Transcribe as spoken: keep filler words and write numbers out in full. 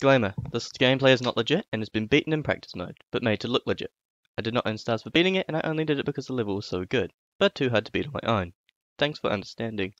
Disclaimer, this gameplay is not legit and has been beaten in practice mode, but made to look legit. I did not earn stars for beating it, and I only did it because the level was so good, but too hard to beat on my own. Thanks for understanding.